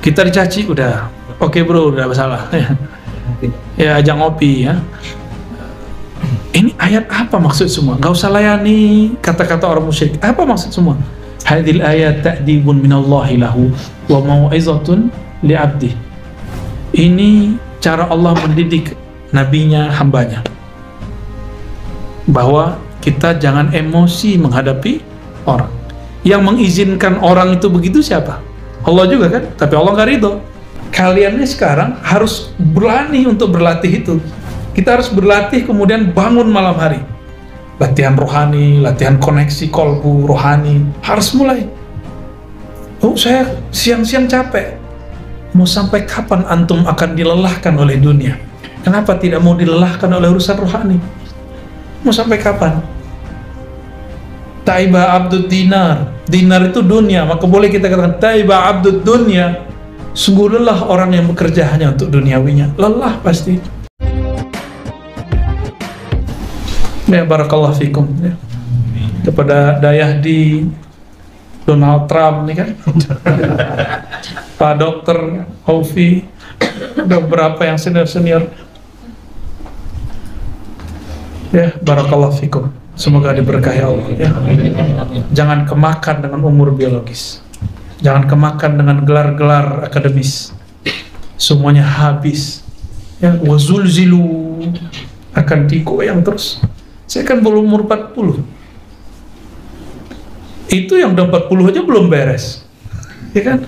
Kita dicaci udah, oke bro, udah masalah. Ya ajak ngopi ya. Ini ayat apa maksud semua? Gak usah layani kata-kata orang musyrik. Apa maksud semua? Hadil ayat ta'dibun minallahi lahu wa mau'izatun li'abdi. Ini cara Allah mendidik nabinya, hambanya. Bahwa kita jangan emosi menghadapi orang. Yang mengizinkan orang itu begitu siapa? Allah juga kan, tapi Allah nggak ridho. Kaliannya sekarang harus berani untuk berlatih itu. Kita harus berlatih kemudian bangun malam hari. Latihan rohani, latihan koneksi kolbu rohani, harus mulai. Oh saya siang-siang capek. Mau sampai kapan antum akan dilelahkan oleh dunia? Kenapa tidak mau dilelahkan oleh urusan rohani? Mau sampai kapan? Taiba abdud dinar. Dinar itu dunia, maka boleh kita katakan taiba abdud dunia. Sungguh lelah orang yang bekerja hanya untuk duniawinya. Lelah pasti. Ya barakallahu fikum ya. Kepada dayah di Donald Trump nih kan. Pak Dokter Haufi, ada beberapa yang senior-senior. Ya barakallahu fikum. Semoga diberkahi Allah ya. Jangan kemakan dengan umur biologis. Jangan kemakan dengan gelar-gelar akademis. Semuanya habis. Ya wazulzilu, akan digoyang terus. Saya kan belum umur 40. Itu yang udah 40 aja belum beres. Ya kan?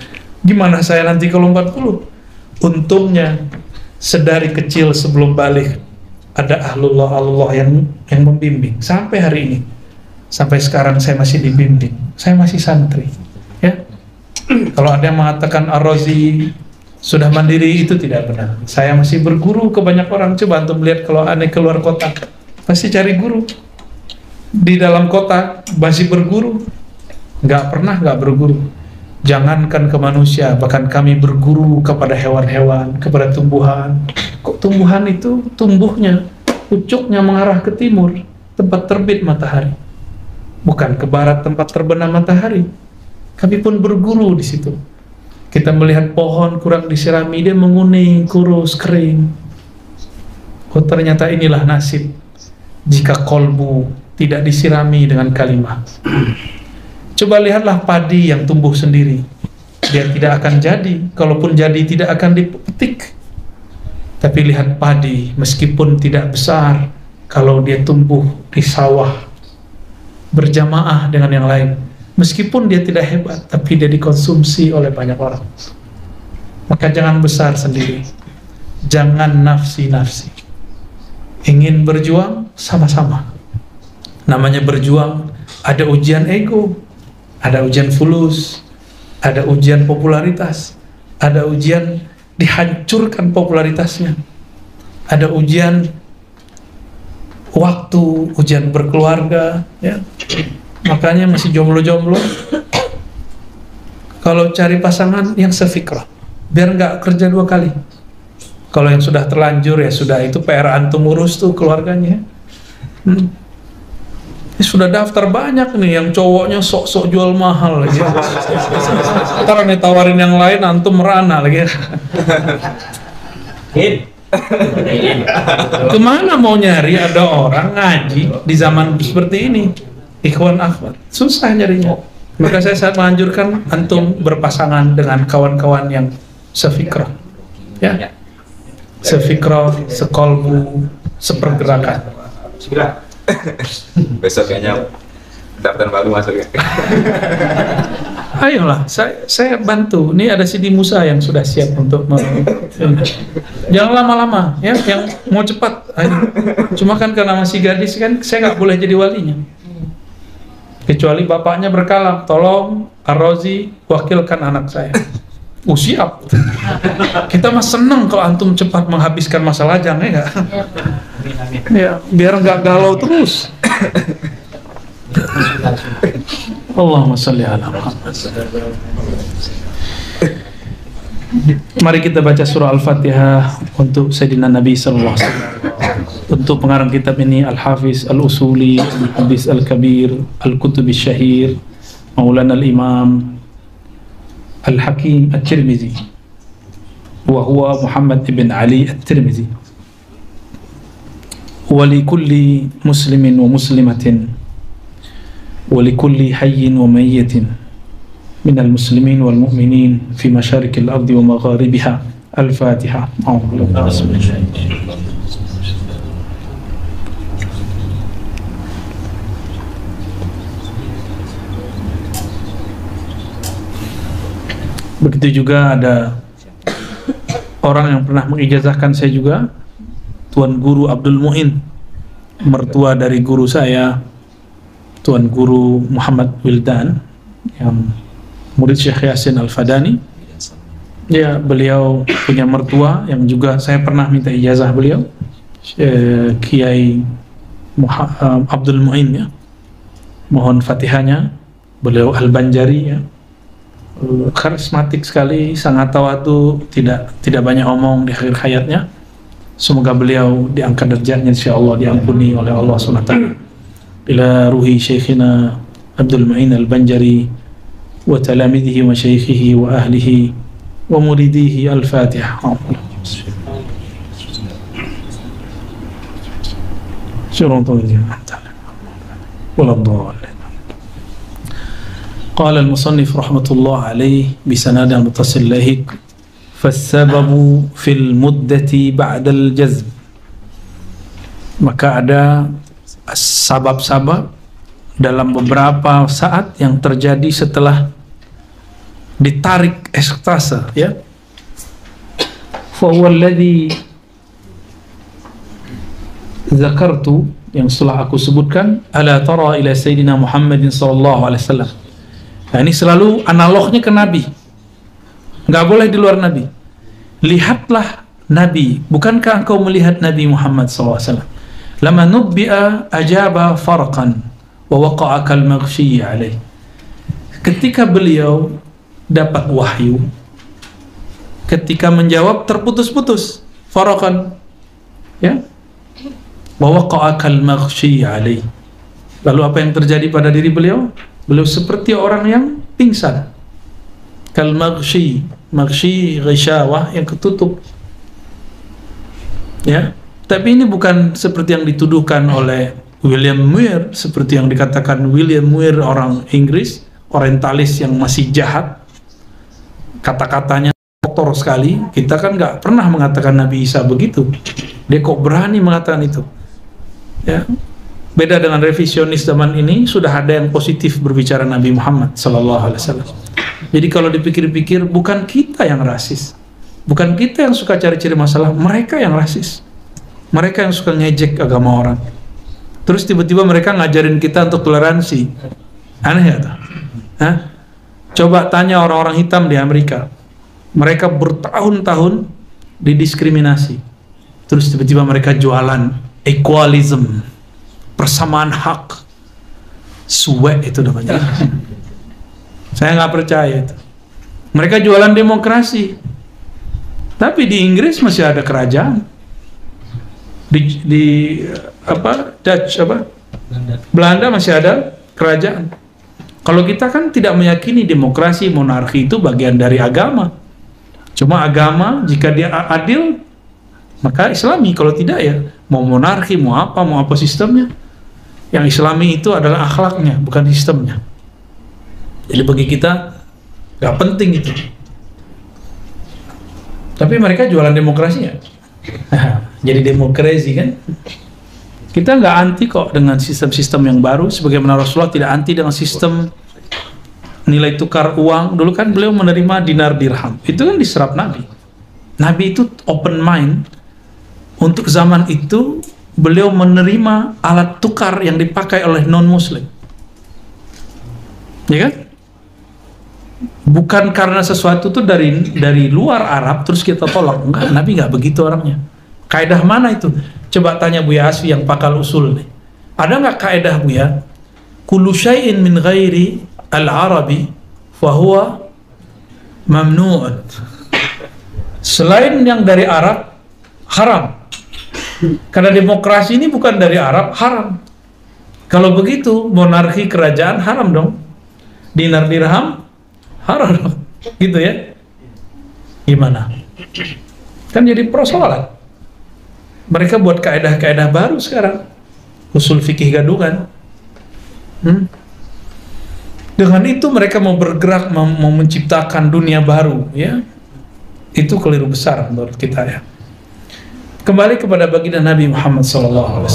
Gimana saya nanti kalau 40? Untungnya sedari kecil sebelum balik ada ahlullah yang membimbing sampai hari ini, sampai sekarang saya masih dibimbing, saya masih santri ya. Kalau ada yang mengatakan Arrazy sudah mandiri, itu tidak benar. Saya masih berguru ke banyak orang. Coba antum lihat kalau aneh keluar kota pasti cari guru, di dalam kota masih berguru, nggak pernah nggak berguru. Jangankan ke manusia, bahkan kami berguru kepada hewan-hewan, kepada tumbuhan. Kok tumbuhan itu tumbuhnya, pucuknya mengarah ke timur, tempat terbit matahari. Bukan ke barat, tempat terbenam matahari. Kami pun berguru di situ. Kita melihat pohon kurang disirami, dia menguning, kurus, kering. Oh ternyata inilah nasib jika kolbu tidak disirami dengan kalimat. Coba lihatlah padi yang tumbuh sendiri. Dia tidak akan jadi, kalaupun jadi tidak akan dipetik. Tapi lihat padi, meskipun tidak besar, kalau dia tumbuh di sawah berjamaah dengan yang lain, meskipun dia tidak hebat, tapi dia dikonsumsi oleh banyak orang. Maka jangan besar sendiri. Jangan nafsi-nafsi. Ingin berjuang, sama-sama. Namanya berjuang, ada ujian ego, ada ujian fulus, ada ujian popularitas, ada ujian dihancurkan popularitasnya, ada ujian waktu, ujian berkeluarga ya. Makanya masih jomblo-jomblo kalau cari pasangan yang sefikrah, biar nggak kerja dua kali. Kalau yang sudah terlanjur ya sudah, itu PR antum urus tuh keluarganya. Sudah daftar banyak nih yang cowoknya sok-sok jual mahal lagi. Ntar nih tawarin yang lain antum merana lagi. Kemana mau nyari ada orang ngaji di zaman seperti ini? Ikhwan akhwat, susah nyarinya. Maka saya sangat menganjurkan antum berpasangan dengan kawan-kawan yang sefikrah ya, sefikrah, sekolbu, sepergerakan. Besok kayaknya daftar baru masuk ya. Ayolah, saya bantu. Ini ada Sidi Musa yang sudah siap untuk jangan lama-lama ya, yang mau cepat. Cuma kan karena masih gadis kan, saya nggak boleh jadi walinya. Kecuali bapaknya berkalam, tolong Arrazy wakilkan anak saya. Oh siap. Kita mah seneng kalau antum cepat menghabiskan masa lajang ya nggak? Ya, biar nggak galau terus. Allahumma shalli ala Muhammad. Mari kita baca surah Al-Fatihah untuk Sayyidina Nabi sallallahu alaihi wasallam. Untuk pengarang kitab ini Al-Hafiz Al-Usuli Al-Kabir, Al-Kabir, Al-Kutub Al-Syahir, Maulana Al-Imam Al-Hakim Al-Tirmidzi. wa huwa Muhammad bin Ali Al-Tirmidzi. Wa li kulli muslimin wa muslimatin wa li kulli hayyin wa mayyitin minal muslimin wal mu'minin fi masyarikil ardi wa magharibiha. Al-Fatihah. Begitu juga ada orang yang pernah mengijazahkan saya juga, Tuan Guru Abdul Muin, mertua dari guru saya Tuan Guru Muhammad Wildan, yang murid Syekh Yasin Al-Fadani. Ya, beliau punya mertua yang juga saya pernah minta ijazah beliau, Kiai Abdul Muin, ya, mohon fatihahnya. Beliau Al-Banjari, ya, karismatik sekali, sangat tawadu, tidak banyak omong di akhir hayatnya. Semoga beliau diangkat derajatnya, insyaallah diampuni oleh Allah Subhanahu wa taala. Bila ruhi Syekhina Abdul Muin Al-Banjari wa talamidihi wa syaikhihi wa ahlihi wa muridihi. Al-Fatihah. قال المصنف رحمة الله عليه بسناد متصل له فالسبب في المدة بعد الجذب. Maka ada sabab-sabab dalam beberapa saat yang terjadi setelah ditarik ekstase, ya. فهو الذي ذكرت, yang setelah aku sebutkan, ala tara ila Sayyidina Muhammadin sallallahu alaihi wasallam. Nah, ini selalu analognya ke Nabi, nggak boleh di luar Nabi. Lihatlah Nabi, bukankah engkau melihat Nabi Muhammad SAW? Lama nubbi'a ajaba farqan wa waqa'a kal maghshiyyi alaih. Ketika beliau dapat wahyu, ketika menjawab terputus-putus, farqan, ya, wa waqa'a kal maghshiyyi alaih. Lalu apa yang terjadi pada diri beliau? Beliau seperti orang yang pingsan. Kal-maghshi, maghshi ghisyawah, yang ketutup, ya. Tapi ini bukan seperti yang dituduhkan oleh William Muir, seperti yang dikatakan William Muir, orang Inggris, orientalis yang masih jahat, kata-katanya kotor sekali. Kita kan nggak pernah mengatakan Nabi Isa begitu, dia kok berani mengatakan itu, ya. Beda dengan revisionis zaman ini, sudah ada yang positif berbicara Nabi Muhammad sallallahu alaihi wasallam. Jadi kalau dipikir-pikir, bukan kita yang rasis, bukan kita yang suka cari-cari masalah, mereka yang rasis, mereka yang suka ngejek agama orang. Terus tiba-tiba mereka ngajarin kita untuk toleransi, aneh ya tuh. Hah? Coba tanya orang-orang hitam di Amerika, mereka bertahun-tahun didiskriminasi, terus tiba-tiba mereka jualan equalism, persamaan hak. Suwe itu namanya. Saya nggak percaya itu. Mereka jualan demokrasi. Tapi di Inggris masih ada kerajaan. Di apa? Dutch apa? Belanda masih ada kerajaan. Kalau kita kan tidak meyakini demokrasi, monarki itu bagian dari agama. Cuma agama jika dia adil maka Islami, kalau tidak ya mau monarki, mau apa sistemnya. Yang Islami itu adalah akhlaknya, bukan sistemnya. Jadi bagi kita nggak penting itu. Tapi mereka jualan demokrasinya. Jadi demokrasi kan. Kita nggak anti kok dengan sistem-sistem yang baru. Sebagaimana Rasulullah tidak anti dengan sistem nilai tukar uang. Dulu kan beliau menerima dinar dirham. Itu kan diserap Nabi. Nabi itu open mind. Untuk zaman itu beliau menerima alat tukar yang dipakai oleh non-muslim, ya kan? Bukan karena sesuatu itu dari luar Arab terus kita tolak. Enggak, Nabi nggak begitu orangnya. Kaidah mana itu? Coba tanya Buya Asfi yang pakal usul nih. Ada nggak kaidah Buya? Kullu syai'in min ghairi al-Arabi fahuwa mamnu'un. Selain yang dari Arab haram. Karena demokrasi ini bukan dari Arab, haram. Kalau begitu, monarki kerajaan haram dong. Dinar dirham haram dong. Gitu ya. gimana? Kan jadi persoalan. Mereka buat kaedah-kaedah baru sekarang, usul fikih gadungan. Dengan itu mereka mau bergerak, mau menciptakan dunia baru, ya. Itu keliru besar menurut kita, ya. Kembali kepada baginda Nabi Muhammad SAW.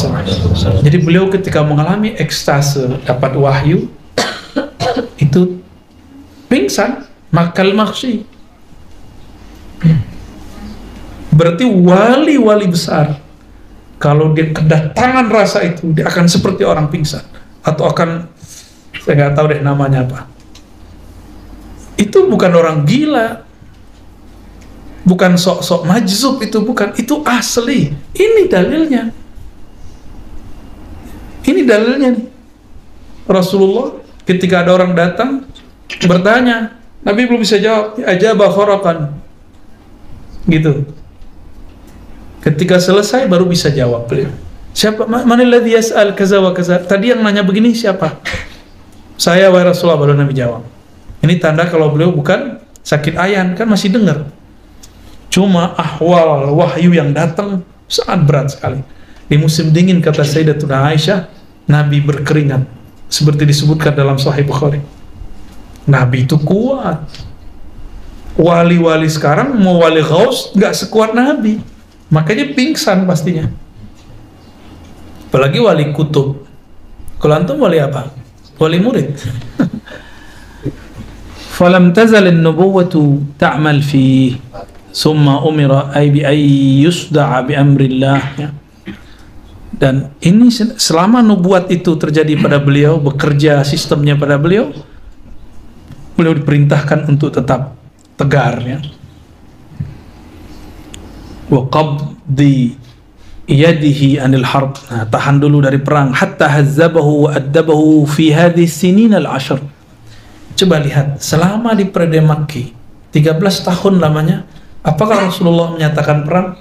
Jadi beliau ketika mengalami ekstase dapat wahyu itu pingsan, makal maksi. Berarti wali-wali besar kalau dia kedatangan rasa itu dia akan seperti orang pingsan atau akan, saya nggak tahu deh namanya apa. Itu bukan orang gila. Bukan sok-sok majzub, itu bukan, itu asli. Ini dalilnya. Ini dalilnya nih. Rasulullah ketika ada orang datang bertanya, Nabi belum bisa jawab, ajaba kharakan. Gitu. Ketika selesai baru bisa jawab beliau. Siapa manilladzi yas'al kaza wa kaza? Tadi yang nanya begini siapa? Saya wahai Rasulullah, baru Nabi jawab. Ini tanda kalau beliau bukan sakit ayan, kan masih dengar. Cuma ahwal wahyu yang datang sangat berat sekali. Di musim dingin, kata Sayyidatuna Aisyah, Nabi berkeringat seperti disebutkan dalam Sahih Bukhari. Nabi itu kuat. Wali-wali sekarang mau wali ghaus nggak sekuat Nabi, makanya pingsan pastinya. Apalagi wali kutub. Kalau antum wali apa? Wali murid. Falam tazalin nubuwatu ta'mal fi summa umira ay bi ay yusda'a bi amrillah, ya. Dan ini selama nubuat itu terjadi pada beliau, bekerja sistemnya pada beliau, beliau diperintahkan untuk tetap tegar, ya. Wa qabdi yadihi anil harb, tahan dulu dari perang, hatta hazzabahu wa addabahu fi hadhihi sinin al-ashr. Coba lihat, selama di periode Makki 13 tahun lamanya, apakah Rasulullah menyatakan perang?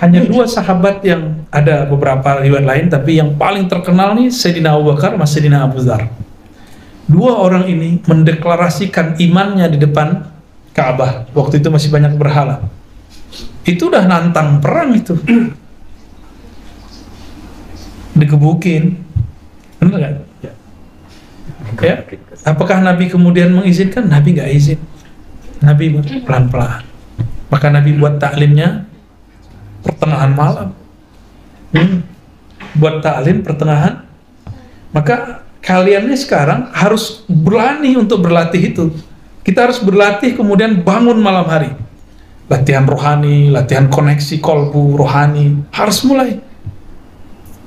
Hanya dua sahabat, yang ada beberapa riwayat lain, tapi yang paling terkenal nih Sayyidina Abu Bakar sama Sayyidina Abu Zar. Dua orang ini mendeklarasikan imannya di depan Ka'bah. Waktu itu masih banyak berhala. Itu udah nantang perang itu. Digebukin. Benar nggak? Ya. Ya. Apakah Nabi kemudian mengizinkan? Nabi nggak izin. Nabi pelan-pelan. Maka Nabi buat taklimnya pertengahan malam. Buat taklim pertengahan. Maka kaliannya sekarang harus berani untuk berlatih itu. Kita harus berlatih kemudian bangun malam hari. Latihan rohani, latihan koneksi kolbu rohani. Harus mulai.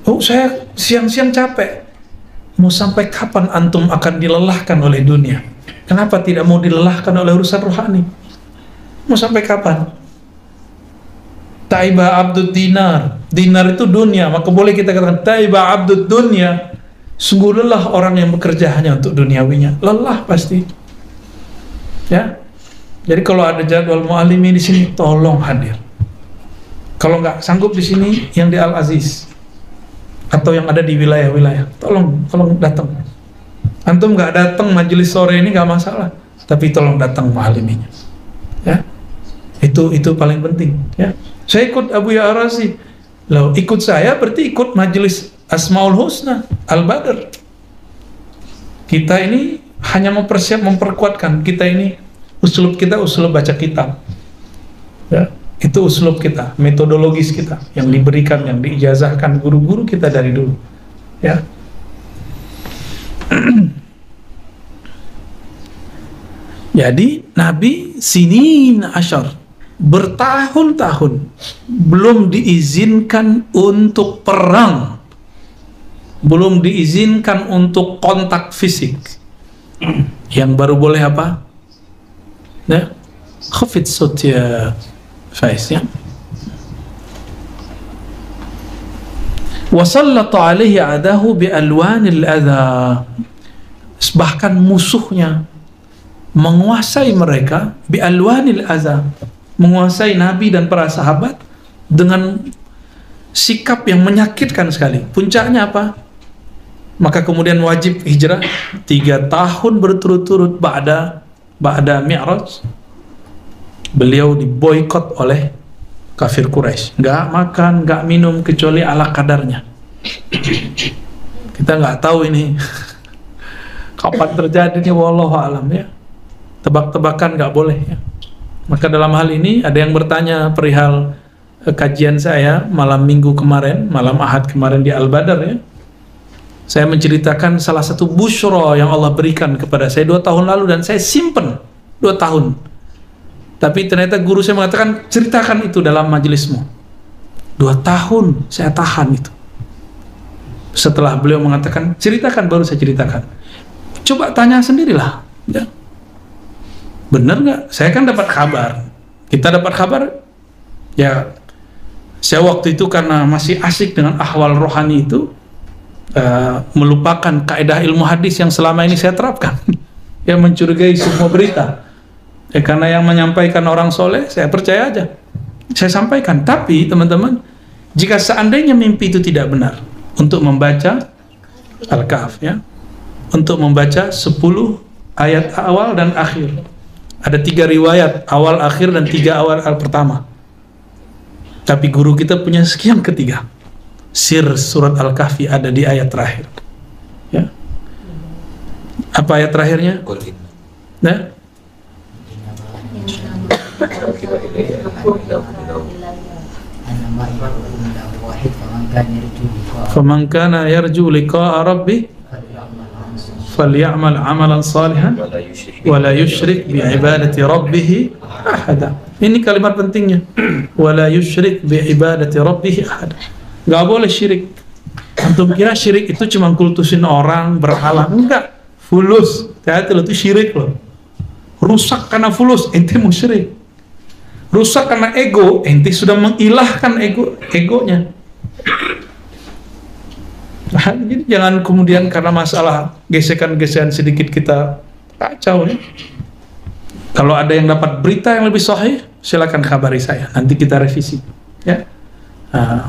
Oh, saya siang-siang capek. Mau sampai kapan antum akan dilelahkan oleh dunia? Kenapa tidak mau dilelahkan oleh urusan rohani? Mau sampai kapan? Taiba abdud dinar. Dinar itu dunia, maka boleh kita katakan taiba abdud dunia. Sungguh lelah orang yang bekerja hanya untuk duniawinya. Lelah pasti. Ya. Jadi kalau ada jadwal mu'alimi di sini, tolong hadir. Kalau nggak sanggup di sini, yang di Al-Aziz atau yang ada di wilayah-wilayah, tolong datang. Antum nggak datang majelis sore ini nggak masalah, tapi tolong datang mu'aliminya, ya. Itu paling penting, ya. Saya ikut Abu Ya Arrazy, lalu ikut saya berarti ikut majelis Asmaul Husna Al-Badr. Kita ini hanya memperkuatkan kita ini, uslub kita uslub baca kitab, ya. Itu uslub kita, metodologis kita yang diberikan, yang diijazahkan guru-guru kita dari dulu, ya. Jadi Nabi sinin asyar, bertahun-tahun belum diizinkan untuk perang, belum diizinkan untuk kontak fisik. Yang baru boleh apa? Nah, khafid sotya faiz, ya. Wasallata alaihi adahu bi alwanil adha, bahkan musuhnya menguasai mereka bi alwanil adha, menguasai Nabi dan para sahabat dengan sikap yang menyakitkan sekali. Puncaknya apa? Maka kemudian wajib hijrah 3 tahun berturut-turut ba'da mi'raj beliau diboikot oleh kafir Quraisy. Nggak makan, nggak minum kecuali ala kadarnya. Kita nggak tahu ini kapan terjadinya, wallahu alam ya. Tebak-tebakan nggak boleh ya. Maka dalam hal ini ada yang bertanya perihal kajian saya malam minggu kemarin, malam Ahad kemarin di Al-Badr ya. Saya menceritakan salah satu busyro yang Allah berikan kepada saya 2 tahun lalu dan saya simpen 2 tahun. Tapi ternyata guru saya mengatakan, ceritakan itu dalam majelismu. 2 tahun saya tahan itu. Setelah beliau mengatakan, ceritakan, baru saya ceritakan. Coba tanya sendirilah. Ya. Bener nggak? Saya kan dapat kabar. Kita dapat kabar, ya saya waktu itu karena masih asik dengan ahwal rohani itu, melupakan kaedah ilmu hadis yang selama ini saya terapkan. Yang mencurigai semua berita. Ya, karena yang menyampaikan orang soleh, saya percaya aja, saya sampaikan. Tapi teman-teman, jika seandainya mimpi itu tidak benar, untuk membaca Al-Kahf ya, untuk membaca 10 ayat awal dan akhir, ada 3 riwayat awal akhir dan 3 awal pertama. Tapi guru kita punya sekian ketiga, sir surat Al-Kahfi ada di ayat terakhir ya. Apa ayat terakhirnya? Nah, faman kana yarju liqa'a rabbih faly'amal 'amalan salihan wa la yusyrik bi ibadati rabbih ahada. Ini kalimat pentingnya. Wa la yusyrik bi ibadati rabbih ahada. Enggak boleh syirik. Antum kira syirik itu cuma kultusin orang berhala? Enggak. Fulus. Hati-hati loh, itu syirik loh. Rusak karena fulus, ente musyrik. Rusak karena ego, ente sudah mengilahkan egonya. Nah, jadi jangan kemudian karena masalah gesekan-gesekan sedikit kita kacau ya. Kalau ada yang dapat berita yang lebih sahih, silakan kabari saya, nanti kita revisi ya. Nah,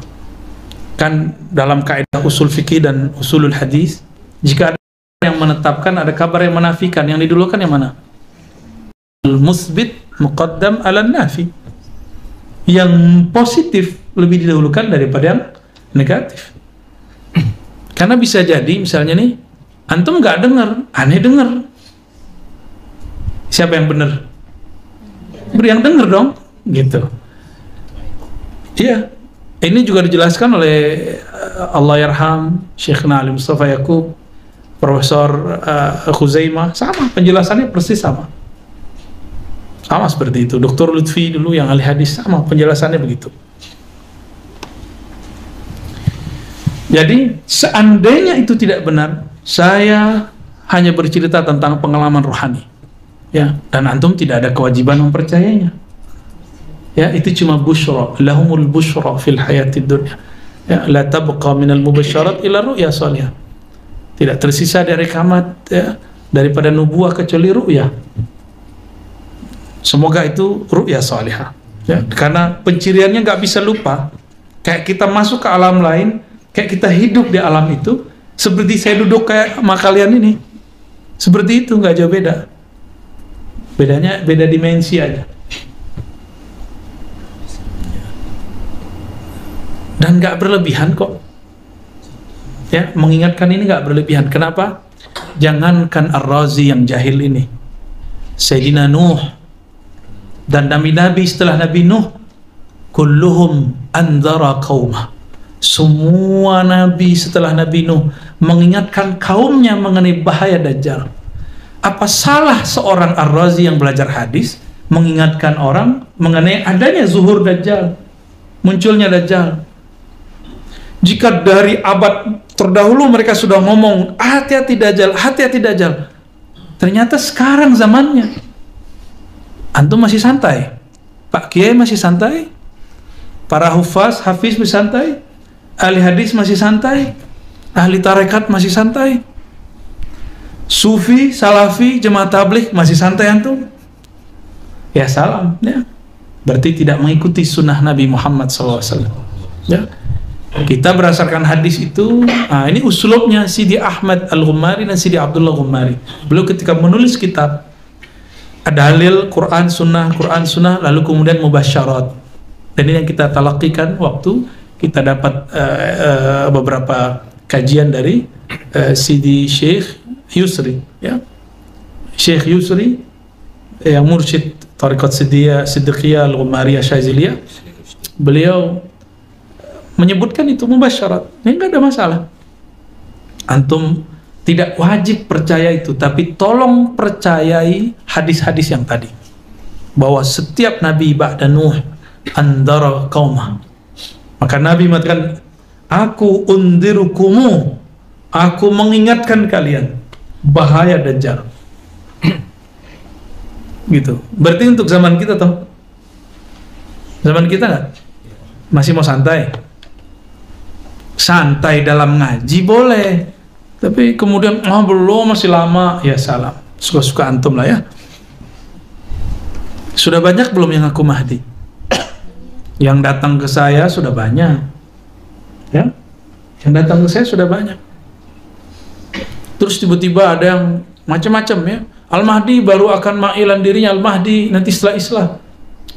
kan dalam kaidah usul fikih dan usulul hadis, jika ada yang menetapkan, ada kabar yang menafikan, yang didulukan yang mana? Al-musbit muqaddam ala nafi. Yang positif lebih didahulukan daripada yang negatif. Karena bisa jadi misalnya nih, antum nggak dengar, aneh dengar. Siapa yang benar? Beri yang dengar dong, gitu. Iya, ini juga dijelaskan oleh Allahyarham Syekhna Ali Mustafa Yaqub, Profesor Khuzaimah, sama penjelasannya persis sama. Sama seperti itu. Dr. Lutfi dulu yang ahli hadis, sama penjelasannya begitu. Jadi seandainya itu tidak benar, saya hanya bercerita tentang pengalaman rohani ya, dan antum tidak ada kewajiban mempercayainya ya. Itu cuma busyra, lahumul busyra fil hayatid dunya ya, la tabqa minal mubasyarat illa ru'ya salihah. Tidak tersisa dari kamat ya, daripada nubuah kecuali ru'ya. Semoga itu ru'ya salihah ya, karena penciriannya nggak bisa lupa. Kayak kita masuk ke alam lain, kayak kita hidup di alam itu, seperti saya duduk kayak sama kalian ini, seperti itu, nggak jauh beda. Bedanya beda dimensi aja. Dan nggak berlebihan kok ya, mengingatkan ini nggak berlebihan. Kenapa? Jangankan Arrazy yang jahil ini, Sayyidina Nuh dan nabi-nabi setelah Nabi Nuh, kulluhum anzara qaumah. Semua nabi setelah Nabi Nuh mengingatkan kaumnya mengenai bahaya Dajjal. Apa salah seorang Arrazy yang belajar hadis mengingatkan orang mengenai adanya zuhur Dajjal, munculnya Dajjal? Jika dari abad terdahulu mereka sudah ngomong hati-hati Dajjal, hati-hati Dajjal, ternyata sekarang zamannya antum masih santai, Pak Kiai masih santai, para hufaz, hafiz masih santai, ahli hadis masih santai, ahli tarekat masih santai, sufi, salafi, jemaah tabligh masih santai antum. Ya salam, ya. Berarti tidak mengikuti sunnah Nabi Muhammad SAW. Ya. Kita berdasarkan hadis itu, nah ini usulnya Sidi Ahmad Al-Gumari dan Sidi Abdullah Al-Gumari. Beliau ketika menulis kitab dalil Quran sunnah lalu kemudian mubasyarat. Dan ini yang kita talakikan waktu kita dapat beberapa kajian dari Sidi Syekh Yusri, ya. Syekh Yusri yang mursyid Tariqot Sidiqiyah Lumaria Syaziliyah, beliau menyebutkan itu mubasyarat. Ini nggak ada masalah. Antum tidak wajib percaya itu, tapi tolong percayai hadis-hadis yang tadi, bahwa setiap nabi ba'da Nuh andara qaumah. Maka Nabi mengatakan, aku undirukumu, aku mengingatkan kalian bahaya dajjal. Gitu. Berarti untuk zaman kita toh, zaman kita nggak? Masih mau santai? Santai dalam ngaji boleh, tapi kemudian oh belum, masih lama, ya salam, suka-suka antum lah ya. Sudah banyak belum yang aku Mahdi? Yang datang ke saya sudah banyak, ya, yang datang ke saya sudah banyak. Terus tiba-tiba ada yang macam-macam ya, Al-Mahdi baru akan ma'ilan dirinya, Al-Mahdi nanti setelah Islam.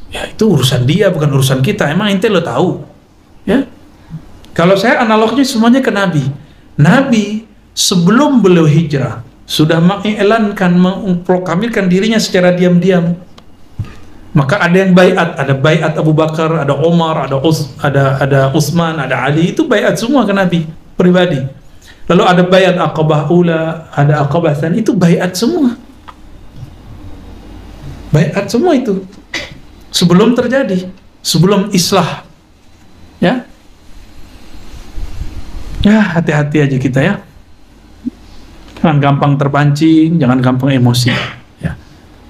Ya itu urusan dia, bukan urusan kita. Emang ente lo tahu, ya? Kalau saya analognya semuanya ke Nabi. Nabi sebelum beliau hijrah sudah mengelankan, memproklamirkan dirinya secara diam-diam. Maka ada yang baiat, ada baiat Abu Bakar, ada Omar, ada Usman, ada Ali, itu baiat semua ke Nabi pribadi. Lalu ada baiat Aqabah Ula, ada Aqabah Tsani, itu baiat semua. Baiat semua itu sebelum terjadi, sebelum islah, ya. Ya, hati-hati aja kita ya. Jangan gampang terpancing, jangan gampang emosi. Ya.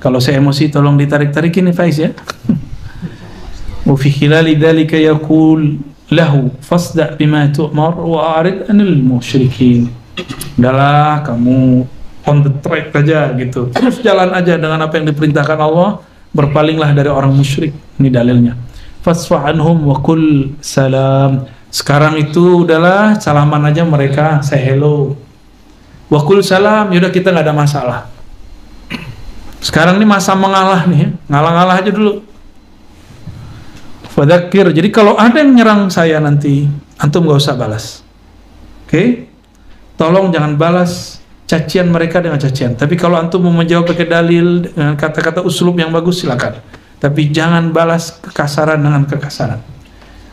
Kalau saya emosi tolong ditarik-tarikin nih Faiz ya. Wa fi khilali dzalika yaqul lahu fasda' bima tu'mar wa arid 'anil musyrikin. Udahlah, kamu on the track aja gitu. Terus jalan aja dengan apa yang diperintahkan Allah, berpalinglah dari orang musyrik. Ini dalilnya. Fasfa' anhum wa qul salam. Sekarang itu udahlah, salaman aja mereka, say hello, wakul salam, yaudah kita nggak ada masalah. Sekarang ini masa mengalah nih ya. Ngalah-ngalah aja dulu. Fadakir, jadi kalau ada yang nyerang saya nanti, antum nggak usah balas. Oke, okay? Tolong jangan balas cacian mereka dengan cacian. Tapi kalau antum mau menjawab pakai dalil dengan kata-kata uslub yang bagus silakan. Tapi jangan balas kekasaran dengan kekasaran.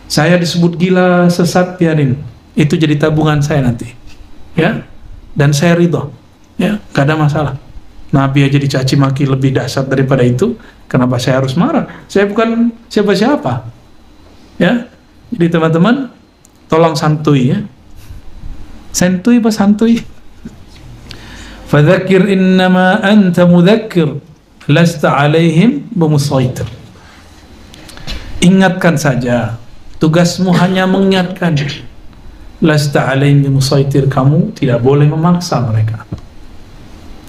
Saya disebut gila, sesat, biarin. Itu jadi tabungan saya nanti. Ya. Dan saya ridho. Ya, gak ada masalah. Nabi aja dicaci maki lebih dahsyat daripada itu, kenapa saya harus marah? Saya bukan siapa-siapa. Ya. Jadi teman-teman, tolong santui ya. Santui apa santui? Fadzakir innama anta mudzakkir lasta 'alaihim bimusaitir. Ingatkan saja. Tugasmu hanya mengingatkan. Lasta alaihim bimusaitir, kamu tidak boleh memaksa mereka.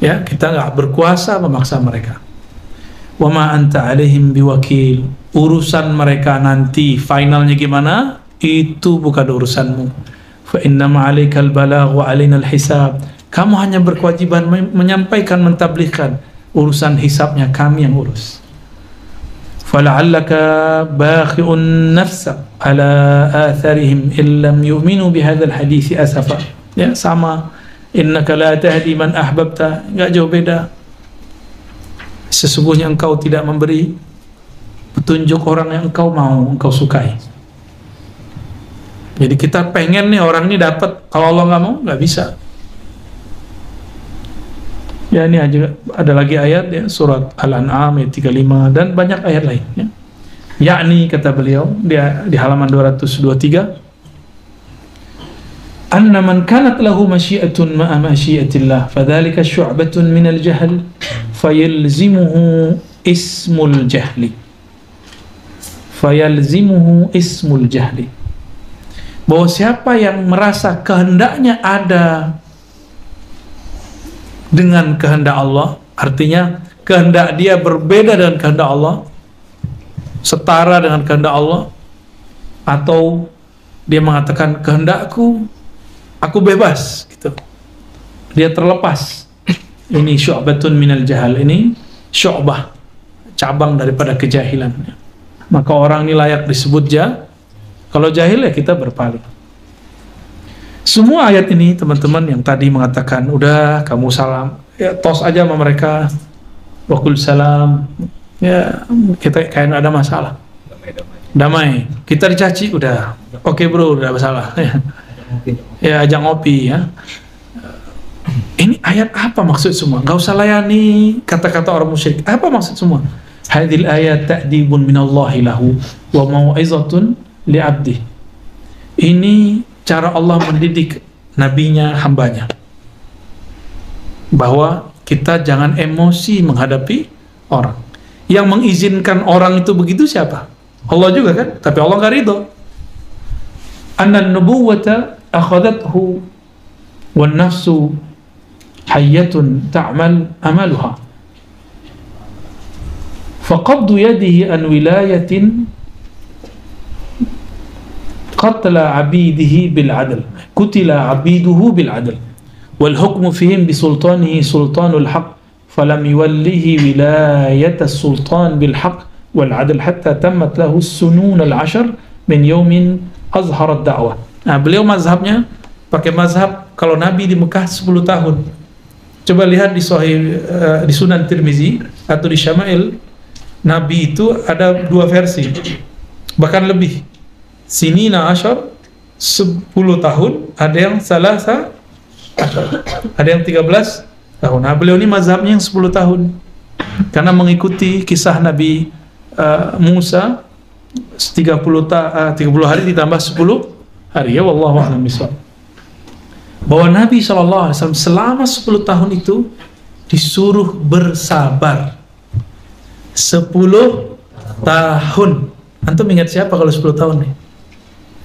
Ya, kita nggak berkuasa memaksa mereka. Wa ma anta alaihim biwakil. Urusan mereka nanti finalnya gimana? Itu bukan urusanmu. Fa innama alaikal balagh wa alainal hisab. Kamu hanya berkewajiban menyampaikan, mentablighkan. Urusan hisabnya kami yang urus. فَلَعَلَّكَ بَاخِعٌ نَفْسَكَ عَلَىٰ آثَارِهِمْ إِلَّمْ يُؤْمِنُوا بِهَذَا الْحَدِيثِ أَسَفًا. Ya, sama. إِنَّكَ لَا تَهْدِي مَنْ أَحْبَبْتَ. Nggak jauh beda. Sesungguhnya engkau tidak memberi petunjuk orang yang engkau mau, engkau sukai. Jadi kita pengen nih orang ini dapat, kalau Allah nggak mau, nggak bisa. Ya, ini aja ada lagi ayat ya, surat Al-An'am ayat 35 dan banyak ayat lain ya. Yakni kata beliau dia di halaman 223, anna man kanat lahu masyiatun ma'a masyiatillah fadzalika syu'batun minal jahl fayalzimuhu ismul jahli. Fayalzimuhu ismul jahli. Bahwa siapa yang merasa kehendaknya ada dengan kehendak Allah, artinya kehendak dia berbeda dengan kehendak Allah, setara dengan kehendak Allah, atau dia mengatakan kehendakku, aku bebas gitu, dia terlepas. Ini syu'batun minal jahal, ini syu'bah, cabang daripada kejahilan. Maka orang ini layak disebut jahil. Kalau jahil ya kita berpaling. Semua ayat ini teman-teman yang tadi mengatakan udah kamu salam, ya tos aja sama mereka, wakul salam, ya kita kayak ada masalah, damai. Kita dicaci udah, oke bro udah masalah, ya ajak ngopi ya. Ini ayat apa maksud semua? Gak usah layani kata-kata orang musyrik. Apa maksud semua? Hadil ayat ta'dibun minallahi lahu wa mau'izatun li'abdi. Ini cara Allah mendidik nabinya, hambanya. Bahwa kita jangan emosi menghadapi orang. Yang mengizinkan orang itu begitu siapa? Allah juga kan? Tapi Allah gak ridho. Anna nubuwata akhadathu wan nafsu hayyatun ta'mal amaluha faqabdu yadihi an wilayatin qatla abidihi bil adl kutila abiduhu bil adl wal hukmu fihim bisultanihi sultanul haq falam yuwallihi wilayatas sultan bil haq wal adl hatta tammat lahu sunun al ashar min yawmin azharat da'wah. Nah, beliau mazhabnya pakai mazhab kalau Nabi di Mekah 10 tahun. Coba lihat di Sahih, di Sunan Tirmizi atau di Syama'il, Nabi itu ada 2 versi, bahkan lebih. Sinina Ashar 10 tahun, ada yang Salasa Ashar, ada yang 13 tahun. Nah, beliau ini mazhabnya yang 10 tahun. Karena mengikuti kisah Nabi Musa 30 hari ditambah 10 hari ya, wallahu a'lam bishawab. Bahwa Nabi SAW selama 10 tahun itu disuruh bersabar 10 tahun. Antum ingat siapa kalau 10 tahun nih?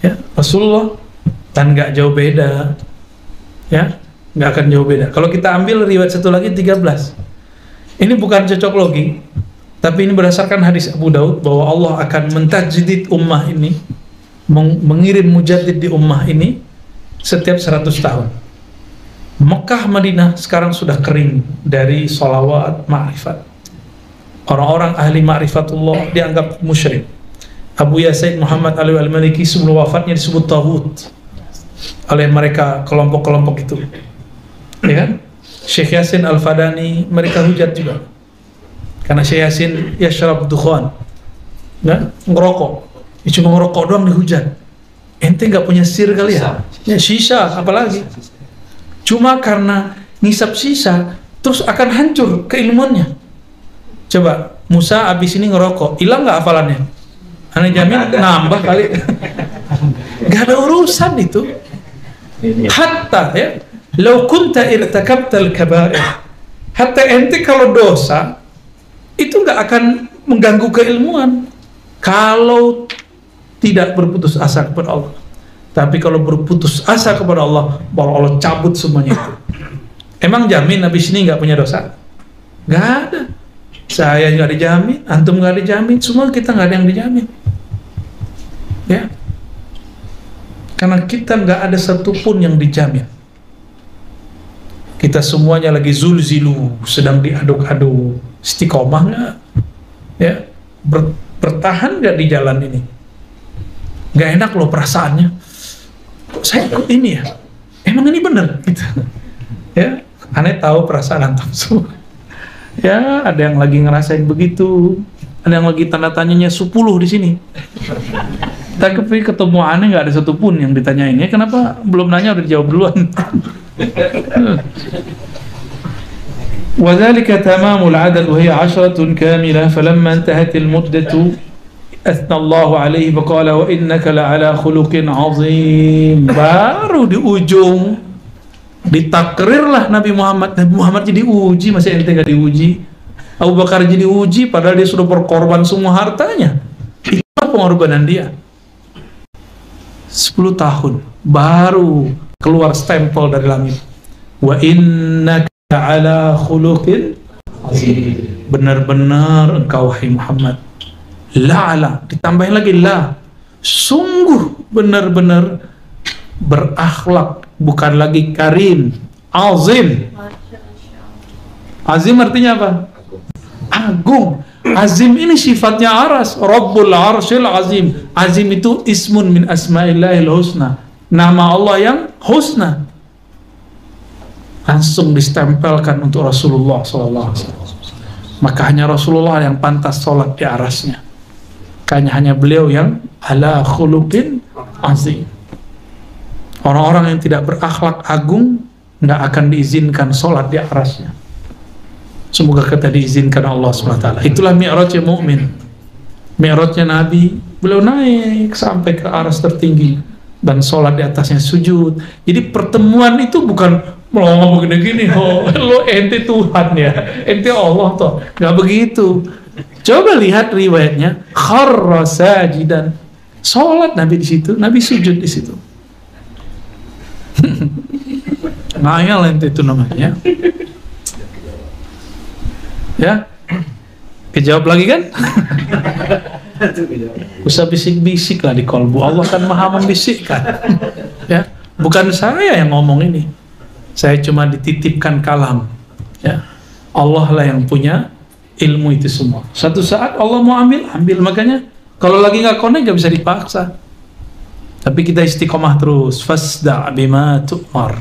Ya, Rasulullah. Dan gak jauh beda ya, gak akan jauh beda. Kalau kita ambil riwayat satu lagi 13. Ini bukan cocok logi, tapi ini berdasarkan hadis Abu Daud bahwa Allah akan mentajdid ummah ini, mengirim mujaddid di ummah ini setiap 100 tahun. Mekah, Madinah sekarang sudah kering dari sholawat ma'rifat. Orang-orang ahli ma'rifatullah dianggap musyrik. Abu Yasaid Muhammad Ali Al-Maliki sebelum wafatnya disebut tawud oleh mereka, kelompok-kelompok itu ya kan? Syekh Yasin Al-Fadani mereka hujat juga karena Syekh Yasin yashrab dukhan, ngerokok ya, cuma ngerokok doang dihujat. Ente nggak punya sir kali ya? Ya sisa, apalagi cuma karena ngisap sisa terus akan hancur keilmuannya. Coba Musa abis ini ngerokok, hilang nggak hafalannya? Aneh jamin nambah kali. Gak ada urusan itu. Hatta ya, lau kunta irtakabta al-kabair, hatta ente kalau dosa itu nggak akan mengganggu keilmuan kalau tidak berputus asa kepada Allah. Tapi kalau berputus asa kepada Allah, baru Allah cabut semuanya itu. Emang jamin habis ini nggak punya dosa? Nggak ada. Saya nggak dijamin, antum nggak dijamin, semua kita nggak ada yang dijamin. Ya, karena kita nggak ada satupun yang dijamin. Kita semuanya lagi zulzilu, sedang diaduk-aduk, istiqomah nggak? Ya, bertahan nggak di jalan ini? Nggak enak loh perasaannya, kok saya ikut ini ya, emang ini bener gitu ya. Aneh tahu perasaan antum semua ya. Ada yang lagi ngerasain begitu, ada yang lagi tanda tanyanya 10 di sini. Tapi ketemu aneh nggak ada satupun yang ditanyain ya, kenapa belum nanya udah dijawab duluan. Wadzalika tamamul adad wa hiya 10 kamilah falamma intahat al-muddatu أثنى الله عليه وقال وإنك لعلى خلق عظيم. Baru di ujung ditakrirlah Nabi Muhammad. Nabi Muhammad jadi uji, masih ente gak diuji? Abu Bakar jadi uji padahal dia sudah berkorban semua hartanya. Itu pengorbanan dia 10 tahun baru keluar stempel dari langit. Wa innaka la'ala khuluqin azim, benar-benar engkau wahai Muhammad. La'ala, ditambahin lagi la, sungguh benar-benar berakhlak, bukan lagi karim, azim. Azim artinya apa? agung. Azim ini sifatnya aras, Rabbul Arsyil Azim. Azim itu ismun min asma'illahil husna, nama Allah yang husna. Langsung distempelkan untuk Rasulullah SAW. Maka hanya Rasulullah yang pantas sholat di arasnya. Kayaknya hanya beliau yang ala khuluqin azim. Orang-orang yang tidak berakhlak agung tidak akan diizinkan sholat di arasnya. Semoga kita diizinkan Allah SWT. Itulah mi'rajnya mu'min. Mi'rajnya Nabi, beliau naik sampai ke aras tertinggi dan sholat di atasnya sujud. Jadi pertemuan itu bukan melongo begini-gini, oh, lo ente Tuhan ya, ente Allah toh, nggak begitu. Coba lihat riwayatnya, kharra sajidan, sholat Nabi di situ, Nabi sujud di situ. Ngayal ente itu namanya. Ya, kejawab lagi kan? Usah bisik-bisik lah di kolbu, Allah kan maha membisikkan. Ya, bukan saya yang ngomong ini, saya cuma dititipkan kalam. Ya, Allah lah yang punya ilmu itu semua. Satu saat Allah mau ambil, makanya kalau lagi nggak konek nggak bisa dipaksa. Tapi kita istiqomah terus. Fasda bima tu'mar.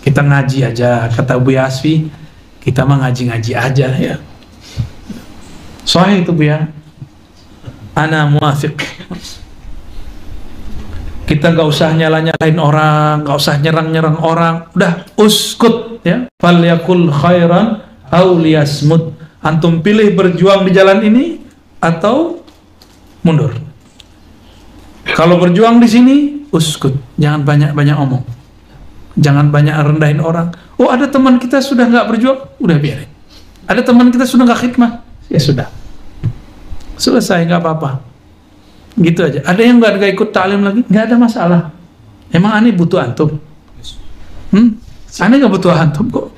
Kita ngaji aja, kata Bu Yasfi. Kita mah ngaji-ngaji aja ya. Soalnya itu Bu ya. Ana muafiq. Kita gak usah nyala-nyalain orang, gak usah nyerang-nyerang orang. Udah uskut ya. Fal yakul khairan aw liyasmut. Antum pilih berjuang di jalan ini atau mundur. Kalau berjuang di sini uskut, jangan banyak-banyak omong. Jangan banyak rendahin orang. Oh ada teman kita sudah nggak berjuang, udah biarin. Ada teman kita sudah nggak khidmah, ya sudah. Selesai, nggak apa-apa. Gitu aja. Ada yang nggak ikut ta'lim lagi, nggak ada masalah. Emang aneh butuh antum? Aneh nggak butuh antum kok.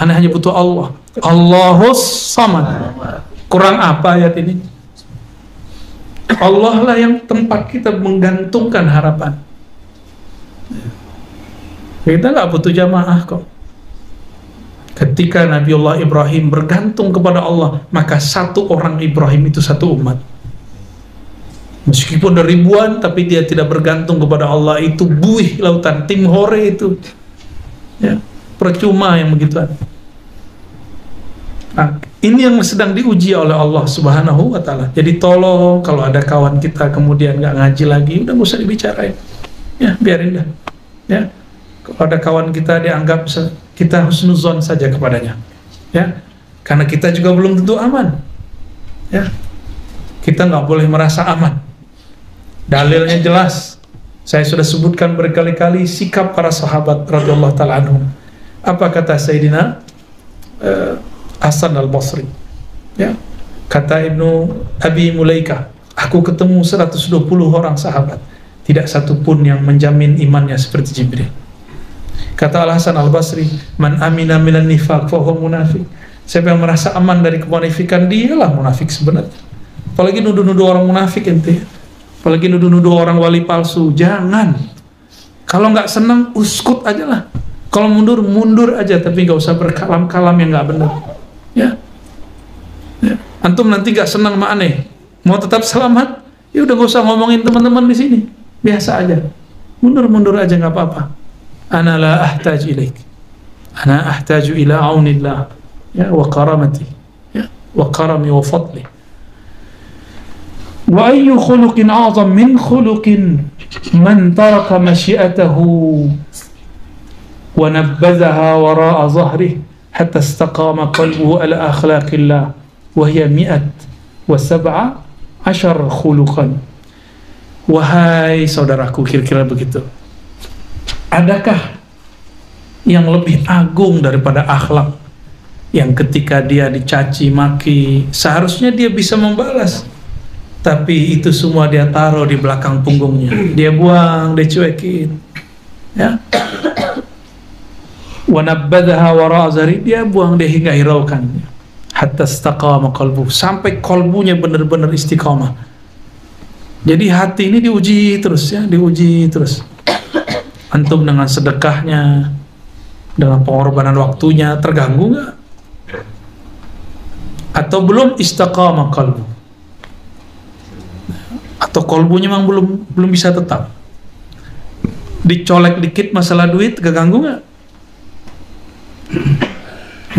Aneh hanya butuh Allah. Allahus Samad. Kurang apa ayat ini? Allah lah yang tempat kita menggantungkan harapan. Kita nggak butuh jamaah kok. Ketika Nabiullah Ibrahim bergantung kepada Allah, maka satu orang Ibrahim itu satu umat. Meskipun ada ribuan, tapi dia tidak bergantung kepada Allah, itu buih lautan Timhore itu. Ya, percuma yang begituan. Nah, ini yang sedang diuji oleh Allah Subhanahu wa Ta'ala. Jadi tolong kalau ada kawan kita kemudian nggak ngaji lagi, udah nggak usah dibicarain. Ya, biarin dah. Ya. Pada kawan kita dianggap kita husnuzon saja kepadanya, ya, karena kita juga belum tentu aman, ya, kita nggak boleh merasa aman. Dalilnya jelas, saya sudah sebutkan berkali-kali sikap para sahabat radhiyallahu taala anhum. Apa kata Sayyidina Hasan Al-Basri, ya, kata Ibn Abi Mulaika, aku ketemu 120 orang sahabat, tidak satupun yang menjamin imannya seperti Jibril. Kata Al-Hasan Al-Basri, man amina minan nifaq fa huwa munafiq. Siapa yang merasa aman dari kemunafikan, dialah munafik sebenarnya. Apalagi nuduh-nuduh orang munafik ente. Apalagi nuduh-nuduh orang wali palsu, jangan. Kalau nggak senang, uskut aja lah. Kalau mundur, mundur aja, tapi nggak usah berkalam-kalam yang nggak benar. Ya. Ya. Antum nanti nggak senang sama aneh. Mau tetap selamat, ya udah nggak usah ngomongin teman-teman di sini. Biasa aja. Mundur-mundur aja nggak apa-apa. Ana la ahtaj ilaik, ana ahtaju ila aunillah, ya, wa karamati, ya, wa karami wa fadli. Wa ayyu khuluqin a'zam min khuluqin man taraka masyiatahu wa nabbadhaha wara'a zahrihi hatta istaqama qalbuhu ala akhlaqillah wa hiya 117 khuluqan. Wahai saudaraku, kira-kira begitu. Adakah yang lebih agung daripada akhlak yang ketika dia dicaci maki seharusnya dia bisa membalas, tapi itu semua dia taruh di belakang punggungnya, dia buang, dia cuekin, ya, wanabbadha wara azari, dia buang, dia hingga hiraukan, hatta istaqama qalbu, sampai kolbunya benar-benar istiqamah. Jadi hati ini diuji terus, ya, diuji terus. Antum dengan sedekahnya, dengan pengorbanan waktunya terganggu nggak? atau belum istiqamah qalbu, atau kolbunya memang belum bisa tetap, dicolek dikit masalah duit keganggu nggak?